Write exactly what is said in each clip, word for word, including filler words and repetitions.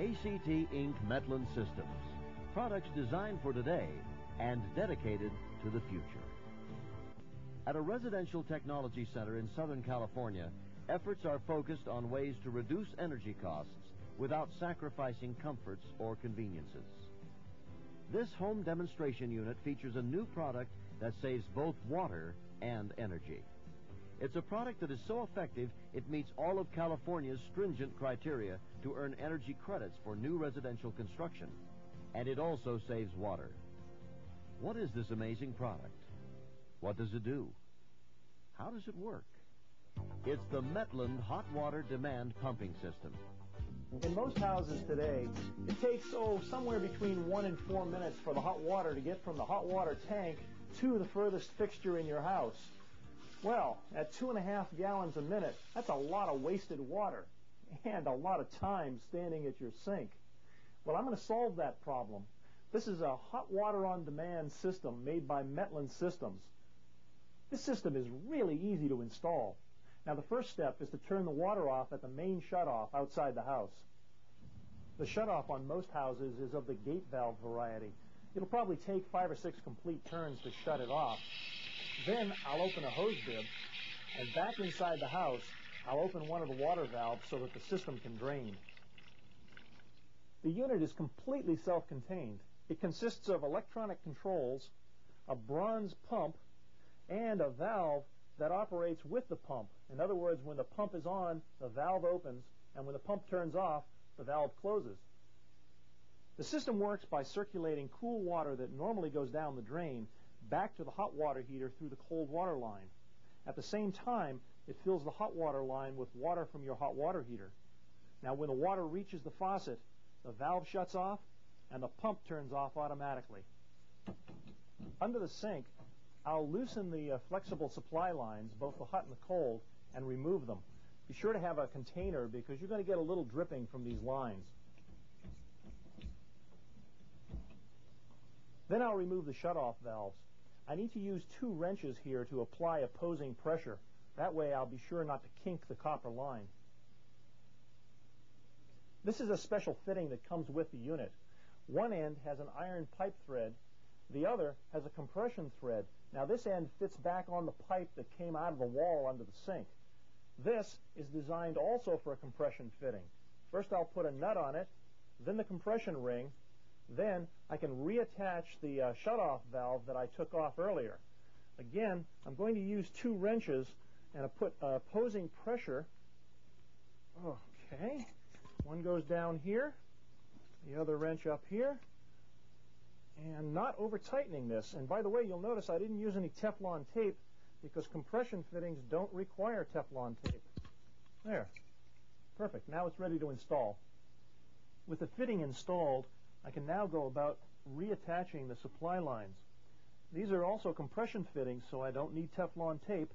A C T Incorporated. Metlund Systems. Products designed for today and dedicated to the future. At a residential technology center in Southern California, efforts are focused on ways to reduce energy costs without sacrificing comforts or conveniences. This home demonstration unit features a new product that saves both water and energy. It's a product that is so effective it meets all of California's stringent criteria to earn energy credits for new residential construction, and it also saves water. What is this amazing product? What does it do? How does it work? It's the Metlund Hot Water Demand Pumping System. In most houses today, it takes, oh, somewhere between one and four minutes for the hot water to get from the hot water tank to the furthest fixture in your house. Well, at two and a half gallons a minute, that's a lot of wasted water and a lot of time standing at your sink. Well, I'm going to solve that problem. This is a hot water on demand system made by Metlund Systems. This system is really easy to install. Now, the first step is to turn the water off at the main shutoff outside the house. The shutoff on most houses is of the gate valve variety. It'll probably take five or six complete turns to shut it off. Then I'll open a hose bib, and back inside the house, I'll open one of the water valves so that the system can drain. The unit is completely self-contained. It consists of electronic controls, a bronze pump, and a valve that operates with the pump. In other words, when the pump is on, the valve opens, and when the pump turns off, the valve closes. The system works by circulating cool water that normally goes down the drain back to the hot water heater through the cold water line. At the same time, it fills the hot water line with water from your hot water heater. Now, when the water reaches the faucet, the valve shuts off and the pump turns off automatically. Under the sink, I'll loosen the uh, flexible supply lines, both the hot and the cold, and remove them. Be sure to have a container because you're going to get a little dripping from these lines. Then I'll remove the shutoff valves. I need to use two wrenches here to apply opposing pressure. That way I'll be sure not to kink the copper line. This is a special fitting that comes with the unit. One end has an iron pipe thread. The other has a compression thread. Now, this end fits back on the pipe that came out of the wall under the sink. This is designed also for a compression fitting. First, I'll put a nut on it, then the compression ring. Then I can reattach the uh, shutoff valve that I took off earlier. Again, I'm going to use two wrenches and I put uh, opposing pressure. Okay, one goes down here, the other wrench up here. And not over tightening this. And by the way, you'll notice I didn't use any Teflon tape because compression fittings don't require Teflon tape. There. Perfect. Now it's ready to install. With the fitting installed, I can now go about reattaching the supply lines. These are also compression fittings, so I don't need Teflon tape.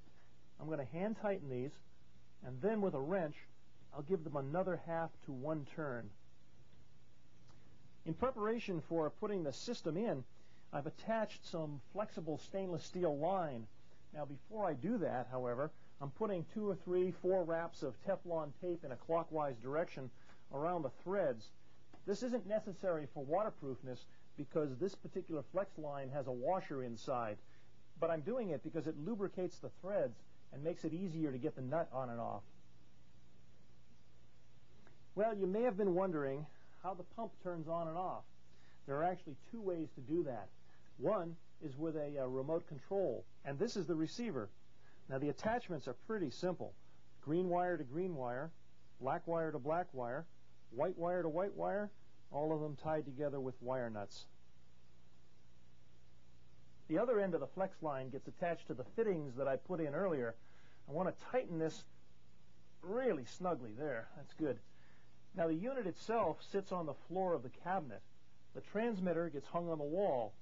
I'm going to hand tighten these, and then with a wrench, I'll give them another half to one turn. In preparation for putting the system in, I've attached some flexible stainless steel line. Now, before I do that, however, I'm putting two or three, four wraps of Teflon tape in a clockwise direction around the threads. This isn't necessary for waterproofness because this particular flex line has a washer inside. But I'm doing it because it lubricates the threads and makes it easier to get the nut on and off. Well, you may have been wondering how the pump turns on and off. There are actually two ways to do that. One is with a, a remote control, and this is the receiver. Now, the attachments are pretty simple. Green wire to green wire, black wire to black wire, white wire to white wire, all of them tied together with wire nuts. The other end of the flex line gets attached to the fittings that I put in earlier. I want to tighten this really snugly there. That's good. Now, the unit itself sits on the floor of the cabinet. The transmitter gets hung on the wall.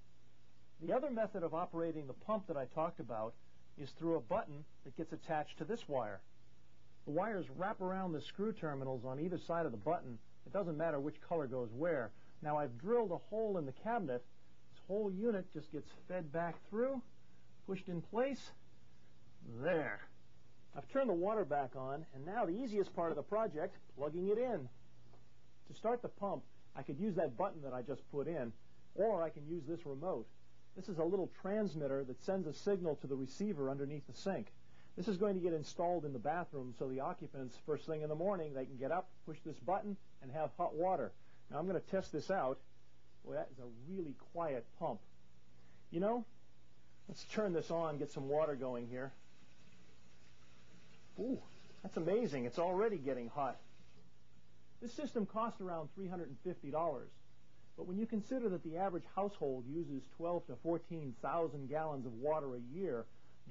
The other method of operating the pump that I talked about is through a button that gets attached to this wire. The wires wrap around the screw terminals on either side of the button. It doesn't matter which color goes where. Now, I've drilled a hole in the cabinet. This whole unit just gets fed back through, pushed in place. There. I've turned the water back on, and now the easiest part of the project, plugging it in. To start the pump, I could use that button that I just put in, or I can use this remote. This is a little transmitter that sends a signal to the receiver underneath the sink. This is going to get installed in the bathroom so the occupants, first thing in the morning, they can get up, push this button, and have hot water. Now I'm going to test this out. Boy, that is a really quiet pump. You know, let's turn this on, get some water going here. Ooh, that's amazing. It's already getting hot. This system costs around three hundred fifty dollars. But when you consider that the average household uses twelve to fourteen thousand gallons of water a year,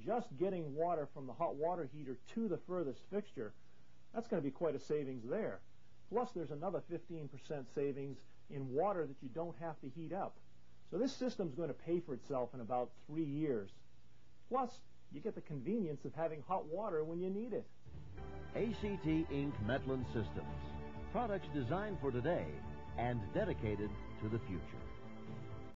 just getting water from the hot water heater to the furthest fixture, that's going to be quite a savings there. Plus, there's another fifteen percent savings in water that you don't have to heat up. So this system's going to pay for itself in about three years. Plus, you get the convenience of having hot water when you need it. A C T Incorporated. Metlund Systems. Products designed for today and dedicated to the future.